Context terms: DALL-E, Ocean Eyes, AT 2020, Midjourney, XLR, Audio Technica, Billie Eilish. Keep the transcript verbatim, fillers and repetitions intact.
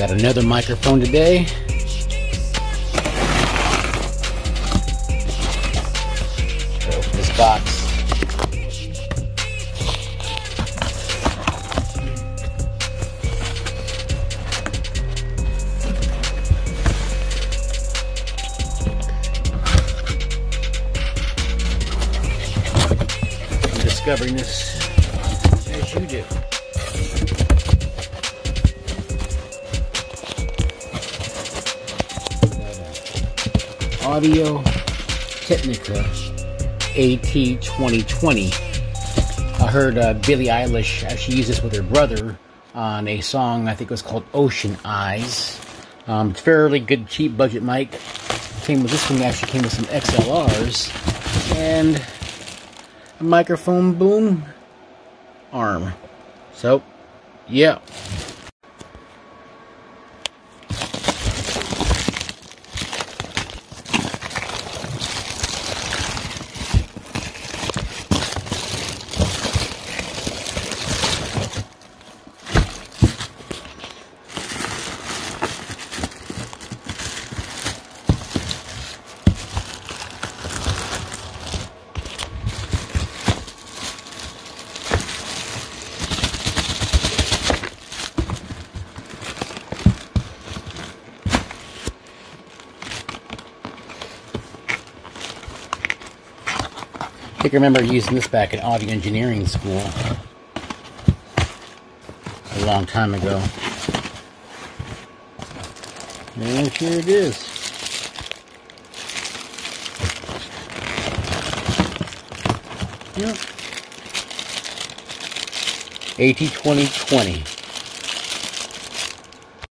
Got another microphone today. Open this box. Discovering this as you do. Audio Technica A T twenty twenty. I heard uh, Billie Eilish actually use this with her brother on a song, I think it was called Ocean Eyes. Um, fairly good, cheap budget mic. Came with this one, actually came with some X L Rs. And microphone boom arm. So, yeah. I think I remember using this back in audio engineering school a long time ago. And here it is. Yep. A T twenty twenty.